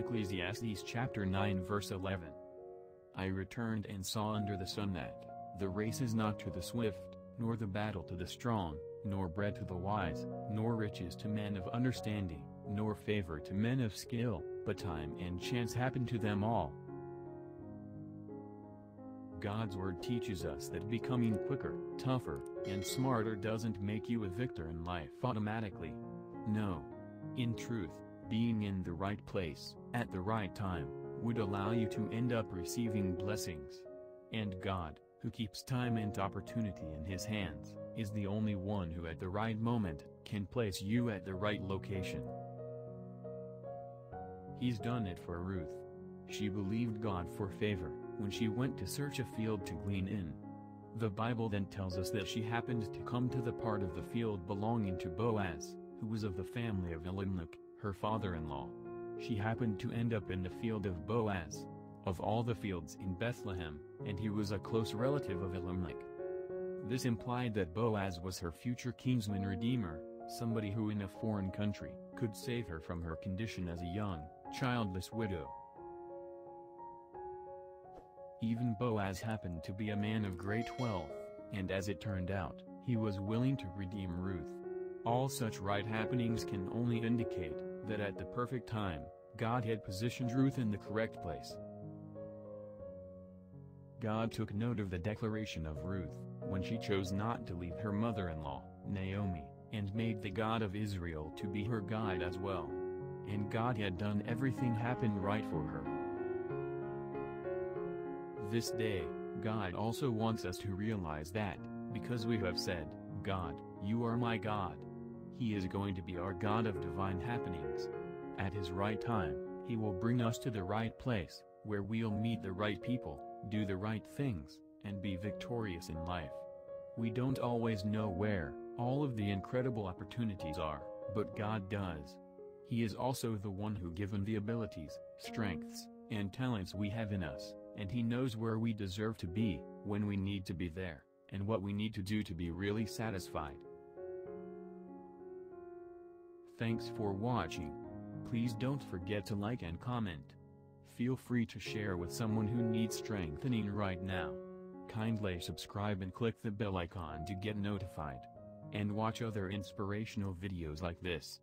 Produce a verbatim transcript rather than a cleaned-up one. Ecclesiastes chapter nine verse eleven. I returned and saw under the sun that the race is not to the swift, nor the battle to the strong, nor bread to the wise, nor riches to men of understanding, nor favor to men of skill, but time and chance happen to them all. God's word teaches us that becoming quicker, tougher, and smarter doesn't make you a victor in life automatically. No. In truth, being in the right place, at the right time, would allow you to end up receiving blessings. And God, who keeps time and opportunity in His hands, is the only one who at the right moment, can place you at the right location. He's done it for Ruth. She believed God for favor, when she went to search a field to glean in. The Bible then tells us that she happened to come to the part of the field belonging to Boaz, who was of the family of Elimelech, her father-in-law. She happened to end up in the field of Boaz, of all the fields in Bethlehem, and he was a close relative of Elimelech. This implied that Boaz was her future kinsman redeemer, somebody who in a foreign country, could save her from her condition as a young, childless widow. Even Boaz happened to be a man of great wealth, and as it turned out, he was willing to redeem Ruth. All such right happenings can only indicate, that at the perfect time, God had positioned Ruth in the correct place. God took note of the declaration of Ruth, when she chose not to leave her mother-in-law, Naomi, and made the God of Israel to be her guide as well. And God had done everything happen right for her. This day, God also wants us to realize that, because we have said, God, you are my God. He is going to be our God of divine happenings. At His right time, He will bring us to the right place, where we'll meet the right people, do the right things, and be victorious in life. We don't always know where all of the incredible opportunities are, but God does. He is also the one who given the abilities, strengths, and talents we have in us, and He knows where we deserve to be, when we need to be there, and what we need to do to be really satisfied. Thanks for watching. Please don't forget to like and comment. Feel free to share with someone who needs strengthening right now. Kindly subscribe and click the bell icon to get notified. And watch other inspirational videos like this.